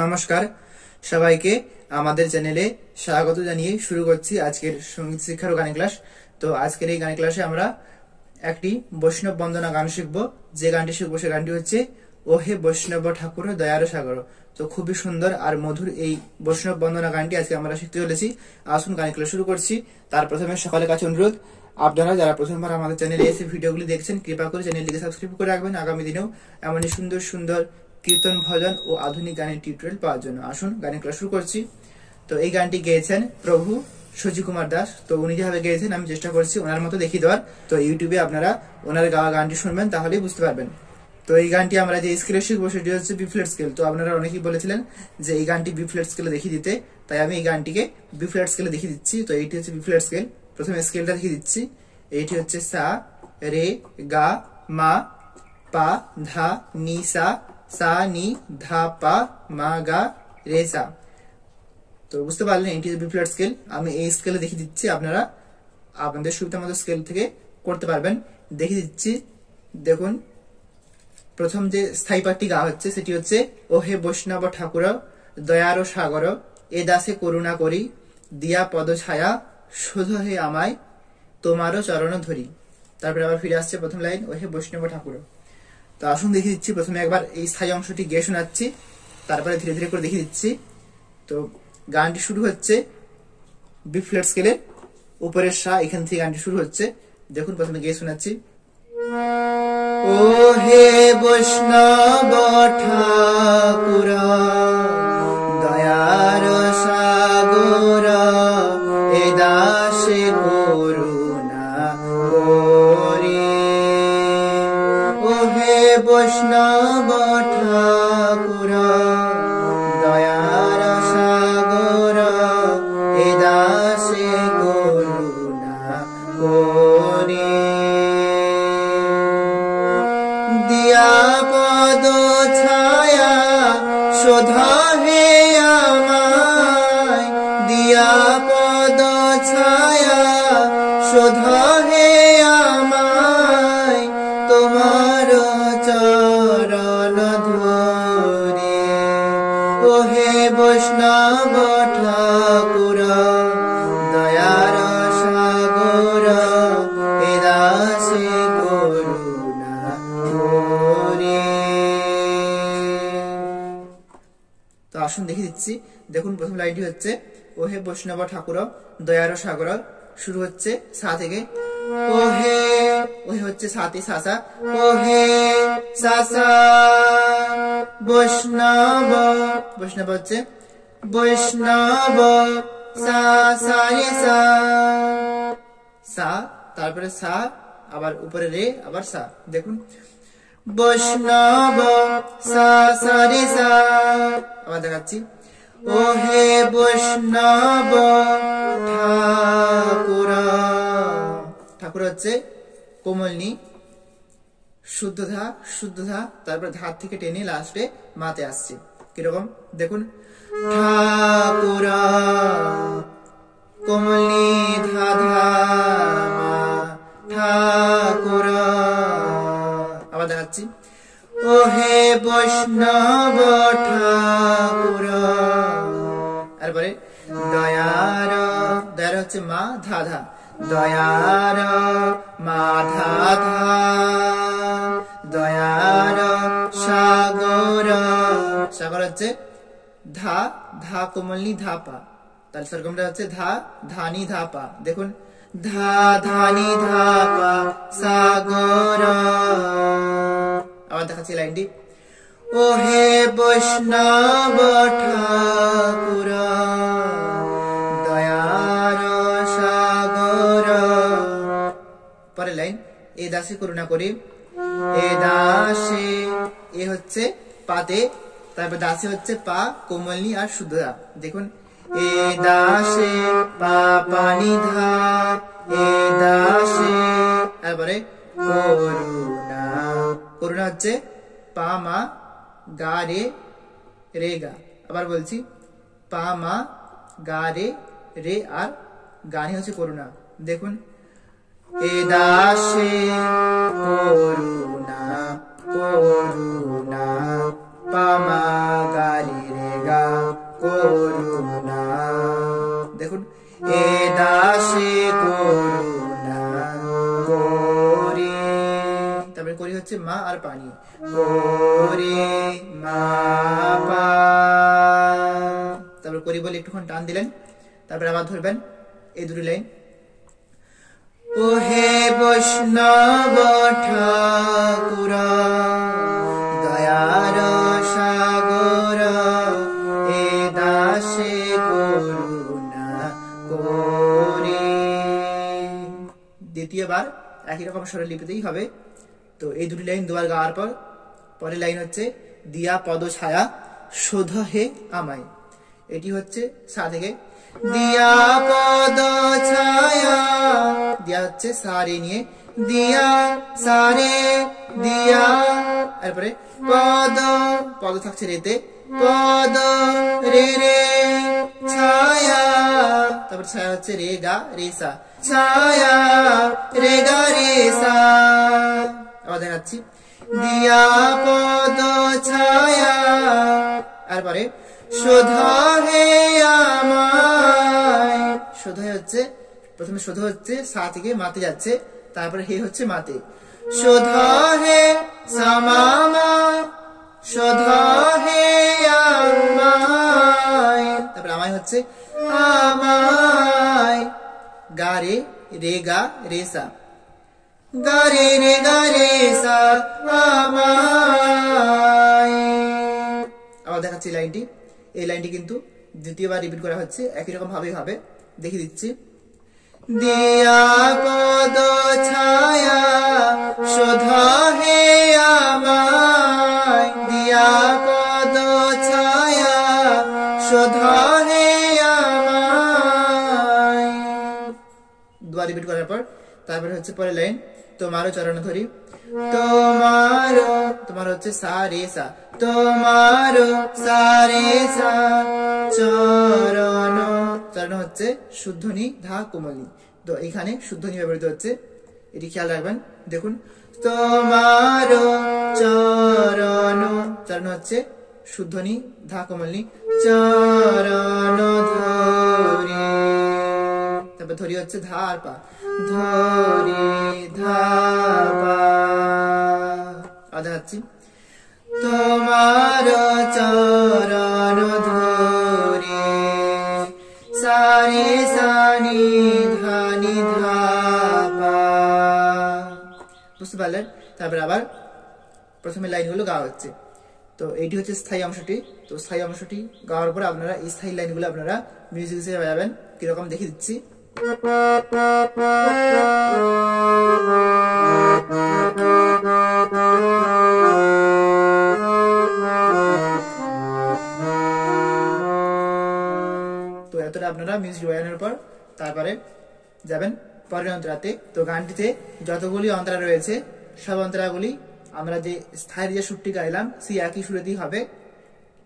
नमस्कार सबाइके आमादेर चैनेले स्वागत जानिये शुरू करछि आजकेर संगीत शिक्षार गान क्लास। तो आजकेर एई गान क्लासे आमरा एकटी वैष्णव बंदना गान शिखबो। जे गानटी शिखबो सेई गानटी हच्छे ओहे वैष्णव ठाकुर दयार सागर। तो खुबই सुंदर और मधुर এই বৈষ্ণব বন্দনা গানটি আজকে আমরা শিখতে চলেছি। আসুন গান ক্লাস শুরু করছি। তার প্রথমে সকলের কাছে অনুরোধ, আপনারা যারা প্রথমবার আমাদের চ্যানেলে এসে ভিডিওগুলি দেখছেন কৃপা করে চ্যানেলটিকে সাবস্ক্রাইব করে রাখবেন আগামী দিনেও এমনই সুন্দর সুন্দর কীর্তন ভজন ও আধুনিক গানের টিউটোরিয়াল পাওয়ার জন্য। আসুন গান ক্লাস শুরু করছি। তো এই গানটি গেয়েছেন প্রভু সজি কুমার দাস। তো উনি যেভাবে গেয়েছেন আমি চেষ্টা করছি ওনার মতো দেখিয়ে দেওয়ার। তো ইউটিউবে আপনারা ওনার গাওয়া গানটি শুনবেন তাহলেই বুঝতে পারবেন। तो ये गानी स्केले शिखब से बी फ्लैट स्केल। तो अपनारा अनेक ही गानी बी फ्लैट स्केले देखिए दीते तई गानी के बी फ्लैट स्केले देखिए दीची। तो ये बी फ्लैट स्केल प्रथम स्केल देखिए दीची। ये हे सा रे गा मा पा धा नी सा नी धा पा मा गा रे सा। तो बुझते ये बी फ्लैट स्केल हमें स्केले देखिए दीची। अपनारा अपन सुविधा मत स्केल थे करते देखिए दीची। देखो प्रथम जो स्थायी पार्टी गा हे ओहे वैष्णव ठाकुर दयार सागर ए दासे करुणा करी दिया पद छाया शोध हे आमाय तोमारो चरण धरी। तारपर आबार फिरे आसछे प्रथम लाइन ओहे वैष्णव ठाकुर। तो आसुन देखिए दिच्छी प्रथम एक बार ए स्थायी अंशटी गे शोनाच्छि तारपरे धीरे धीरे करे देखिए दिच्छी। तो गानटी शुरू होच्छे बी फ्लैट स्केले उपरेर सा एखान थेके गानटी शुरू होच्छे। देखुन प्रथमे गे शोनाच्छि ओहे वैष्णव ठाकुरा दयार सागर ए दासे करुणा करी ओहे वैष्णव ठाकुरा दयार सागर ए दासे करुणा करी पद छाया शोधा हे आमाय दिया पद छाया शोधा हे आमाय तुम्हारो चरण धरे ओहे वैष्णव ठाकुर दयार सागर ए दासे करुणा करी। আসুন দেখে দিচ্ছি। দেখুন প্রথম লাইনটি হচ্ছে ওহে বৈষ্ণব ঠাকুর দয়ার সাগর। শুরু হচ্ছে সা থেকে। ওহে ওহে হচ্ছে সাতি সাসা ওহে সাসা বৈষ্ণব বৈষ্ণব হচ্ছে বৈষ্ণব সা সা রে সা সা। তারপরে সা আবার উপরে রে আবার সা। দেখুন वैष्णव सा सा रे सा आवाज आगाची ओहे वैष्णव ठाकुर। ठाकुर হচ্ছে কোমলনি শুদ্ধ ধা তারপর ধা থেকে টেনে লাস্টে মাতে আসছে কিরকম দেখুন ঠাকুর কোমলনি ধা ধা মা ঠাকুর। ओहे वैष्णव ठाकुर दयार दयार हे मा धा धा दयार मा धा धा दयार सागर सागर हे धा धा कोमलनी धा पा ताल सरगमटा हे धा धानी धा पा। देखुन धा धानी धा पा सागर लाइनटी ओहे वैष्णव ठाकुर दयार सागर। पर लाइन ए दासे करुणा करी ए दासे ए हे पाते तारपर दासे हे पा कोमलनी और शुद्ध धा। देखुन ए दासे पा पानी धा ए दासे तारपरे करुणा करुणा हे पा मा गा रे रे गा। आबार बोलছি पा मा गा रे रे आर गानी হচ্ছে করুণা। দেখুন এ দাসে করুণা করুণা পা मा गा রে রে। হচ্ছে মা আর পানি। ওরে মা পা, তারপর করি বলে একটুক্ষণ টান দিলেন, তারপর আবার ধরবেন এই দুটি লাইন। ওহে বৈষ্ণব ঠাকুরা দয়ার সাগর এ দাসে করুণা করে। দ্বিতীয়বার একই রকম স্বরলিপিতেই হবে। তো এই দুটি লাইন দুবার গাওয়ার পর পরের লাইন হচ্ছে দিয়া পদ ছায়া শোধ হে আমায়। এটি হচ্ছে সা থেকে, দিয়া পদ ছায়া, দিয়া হচ্ছে সারে নিয়ে দিয়া সারে দিয়া, তারপরে পদ, পদ থাকছে রেতে, পদ রে রে ছায়া, তারপর ছায়া হচ্ছে রে গা রে সা, ছায়া রে গা রে সা। আবার দেখাচ্ছি, দিয়া পদ ছায়া, তারপরে শোধা হে আমায়। শোধা হচ্ছে প্রথমে, শোধা হচ্ছে সা থেকে মাতে যাচ্ছে, তারপরে হে হচ্ছে মাতে, শোধা হে সামামা শোধা হে আমায়, তারপরে আমায় হচ্ছে আমায়, গা রে রে গা রে সা, গা রে রে গা রে সা আমায়। আবার দেখাচ্ছি লাইনটি, এই লাইনটি কিন্তু দ্বিতীয়বার রিপিট করা হচ্ছে একই রকম ভাবেই হবে। দেখিয়ে দিচ্ছি, দিয়া পদ ছায়া শোধা হে আমায়, দিয়া পদ ছায়া শোধা হে আমায়। দুবার রিপিট করার পর তারপরে হচ্ছে পরের লাইন তোমারও চরণ ধরি। তোমারও, তোমার হচ্ছে সা রে সা, তোমারও সা রে সা চরণ, চরণ হচ্ছে শুদ্ধনি ধা কোমলনি। তো এখানে শুদ্ধনি ব্যবহৃত হচ্ছে, এটি খেয়াল রাখবেন। দেখুন, তোমারও চরণ, চরণ হচ্ছে শুদ্ধনি ধা কোমলনি, চরণ ধরি, তারপর ধরি হচ্ছে ধা আর পা, ধরি ধা পা। আদা হচ্ছে তোমার চরণ ধরে সারে সানি ধানি ধা পা। বুঝতে পারলেন? তারপরে আবার প্রথমে লাইনগুলো গাওয়া হচ্ছে। তো এইটি হচ্ছে স্থায়ী অংশটি। তো স্থায়ী অংশটি গাওয়ার পর আপনারা এই স্থায়ী লাইনগুলো আপনারা মিউজিক হিসেবে বাজাবেন। কিরকম দেখিয়ে দিচ্ছি, আপনারা মিউজিক বাজানোর পর তারপরে যাবেন পরের অন্তরাতে। তো গানটিতে যতগুলি অন্তরা রয়েছে সব অন্তরাগুলি আমরা যে স্থায়ী যে সুরটি গাইলাম সেই একই সুরেতেই হবে।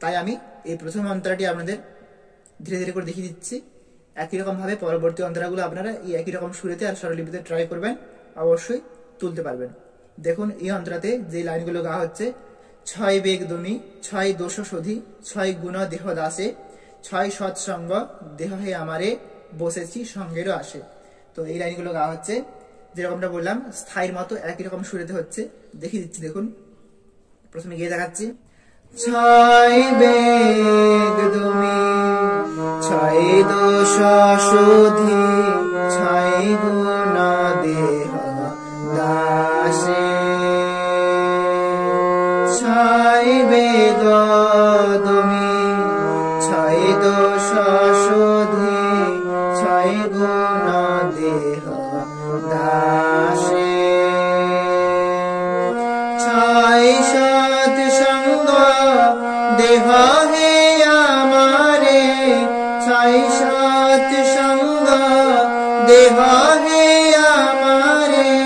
তাই আমি এই প্রথম অন্তরাটি আপনাদের ধীরে ধীরে করে দেখিয়ে দিচ্ছি। একই রকমভাবে পরবর্তী অন্তরাগুলো আপনারা এই একই রকম সুরেতে আর স্বরলিপিতে ট্রাই করবেন, অবশ্যই তুলতে পারবেন। দেখুন, এই অন্তরাতে যে লাইনগুলো গাওয়া হচ্ছে, ছয় বেগ দমি ছয় দোষ শোধি ছয় গুণ দেহ দাসে ছয় সৎসঙ্গ দেহে আমারে বসেছি সঙ্গেরও আসে। তো এই লাইনগুলো গাওয়া হচ্ছে যেরকমটা বললাম স্থায়ীর মতো একই রকম সুরেতে হচ্ছে। দেখিয়ে দিচ্ছি, দেখুন প্রথমে গিয়ে দেখাচ্ছি, ছয় বেগ দমি ছয় দোষ শোধি ছয় গুণ দেহ দাসে, ছয় বেগ দমি ছয় দোষ শোধি ছয় গুণ দেহ দাসে, ছয় সৎ সঙ্গ দেহ হে আমারে, ছয় সৎ সঙ্গ দেহ হে আমারে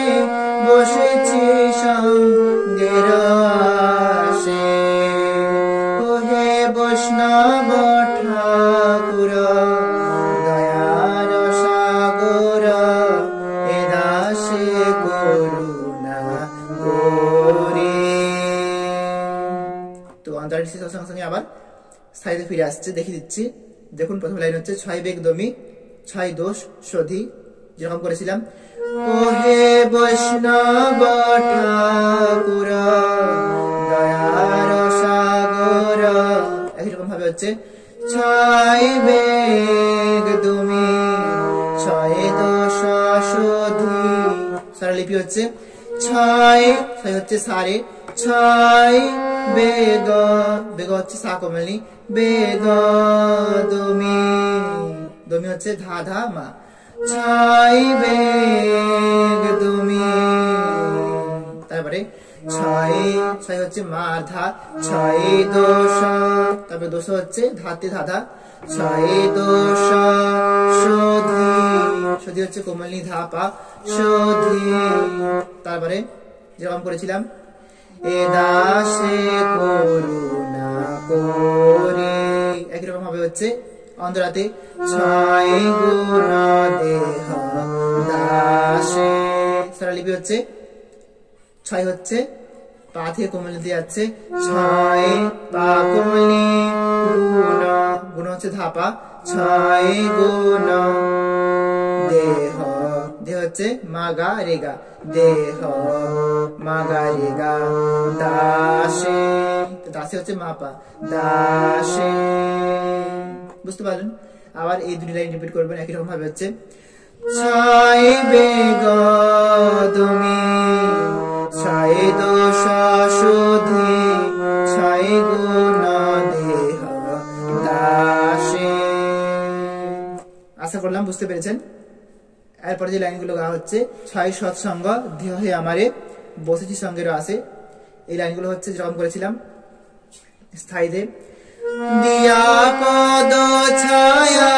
বসেছি সঙ্গের আসে। ওহে বৈষ্ণব সঙ্গে সঙ্গে আবার স্থায়ীতে ফিরে আসছে। দেখিয়ে দিচ্ছি, দেখুন প্রথম লাইন হচ্ছে ছয় বেগ দমি ছয় দোষ শোধি, যেরকম করেছিলাম ओहे वैष्णव ठाकुरा दयार सागर एक रकम भाव होच्छे छाय बेग तुमी छाय दशाशोधी सारा लिपि होच्छे छाय छाय होच्छे सारे छाय बेग बेग होच्छे सा कोमलनी बेग तुमी तुमी होच्छे धा धा मा छाई बेग तुमी तारपरे छाई छाई होच्छे मार्धा छाई दोषा तारपरे दोषा होच्छे धाते धाधा छाई दोषा शोधी शोधी होच्छे कोमलनी धापा शोधी तारपरे যেরকম করেছিলাম এ দাসে করুণা করে একই রকম ভাবে হচ্ছে अंदराते छाई गुना देह दासे सारा लिपि होच्छे छाई होच्छे पाथे कोमल दिए जाच्छे छाई पा कोमली गुना गुना होच्छे धापा छाई गुना देह देह होच्छे मागा रेगा देह मागा रेगा दासे दासे होच्छे मापा दासे बुझते पारलेन आबार এই দুই লাইন রিপিট করবেন একই রকম ভাবে হচ্ছে ছাই বেগ তুমি ছাই দোষা শোধি ছাই গুণা দেহ দাসে আশা করলাম বুঝতে পেরেছেন এরপর যে লাইনগুলো গাওয়া হচ্ছে ছাই সৎসঙ্গ দেহে আমারে বসেছি সঙ্গের আছে এই লাইনগুলো হচ্ছে যেরকম করেছিলাম স্থায়ী দেব दिया पद छाया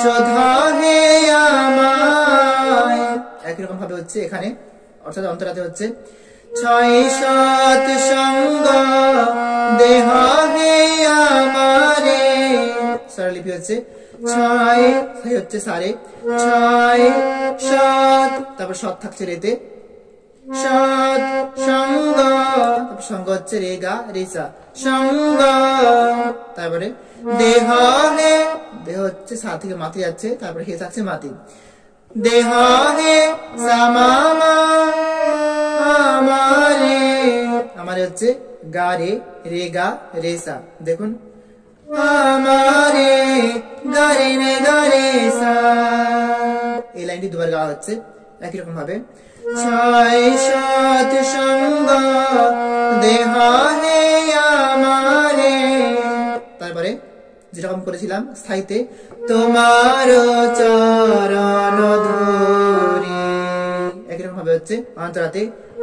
शोधा हे आमाय एक रकम भावे হচ্ছে এখানে অর্থাৎ অন্তরাতে হচ্ছে ছয় সাত সঙ্গ দেহ হে আমারে সারা লিপি হচ্ছে ছয় ছয় হচ্ছে সাড়ে ছয় সাত তারপর সাত থাকছে রেতে সাত সঙ্গ সঙ্গ হচ্ছে রেগা রেসা संग तारपरे देह हे देह होच्छे साथी के माथे जाच्छे तारपरे हे थाकछे माथि देह हे समामा आमारे आमारे होच्छे गा रे रेगा रेसा देखुन आमारे गारे ने गारेसा এই লাইনটি দুবার গাওয়া হচ্ছে একই রকম ভাবে ছয় সাত সঙ্গ দেহ হে যেরকম করেছিলাম স্থায়ীতে তোমার চরণ ধরি একই রকম ভাবে হচ্ছে অন্তরাতে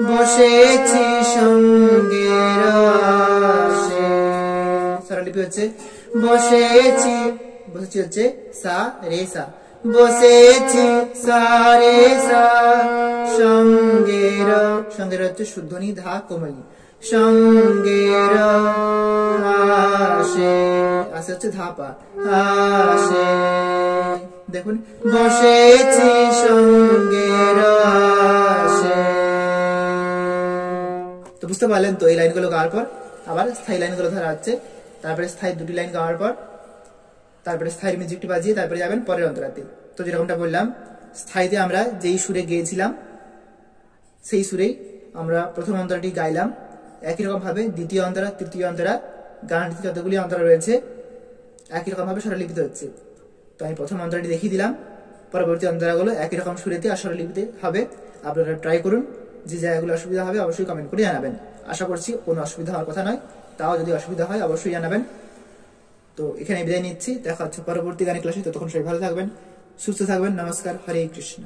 বসেছি সঙ্গের আসে স্বরলিপি হচ্ছে বসেছি বসেছি হচ্ছে সা রে সা বসেছি সা রে সা সঙ্গের সঙ্গের হচ্ছে শুদ্ধনি ধা কোমলি সঙ্গের আসে আসে হচ্ছে ধাপা আসে দেখুন বসেছি সঙ্গের আসে তো বুঝতে পারলেন তো এই লাইনগুলো গাওয়ার পর আবার স্থায়ী লাইনগুলো ধরা হচ্ছে তারপরে স্থায়ী দুটি লাইন গাওয়ার পর তারপরে স্থায়ী মিউজিকটি বাজিয়ে তারপরে যাবেন পরের অন্তরাতে তো যেরকমটা বললাম স্থায়ীতে আমরা যেই সুরে গিয়েছিলাম সেই সুরেই আমরা প্রথম অন্তরাটি গাইলাম একই রকম ভাবে দ্বিতীয় অন্তরা তৃতীয় অন্তরা গানটিতে যতগুলি অন্তরা রয়েছে একই রকম ভাবে স্বরলিপিতে হচ্ছে তো আমি প্রথম অন্তরাটি দেখিয়ে দিলাম পরবর্তী অন্তরাগুলো একই রকম সুরেতে আর স্বরলিপিতে হবে আপনারা ট্রাই করুন যে জায়গাগুলো অসুবিধা হবে অবশ্যই কমেন্ট করে জানাবেন আশা করছি কোনো অসুবিধা হওয়ার কথা নয় তাও যদি অসুবিধা হয় অবশ্যই জানাবেন তো এখানে বিদায় নিচ্ছি দেখা হচ্ছে পরবর্তী গানের ক্লাসে ততক্ষণ সবাই ভালো থাকবেন সুস্থ থাকবেন নমস্কার হরে কৃষ্ণ।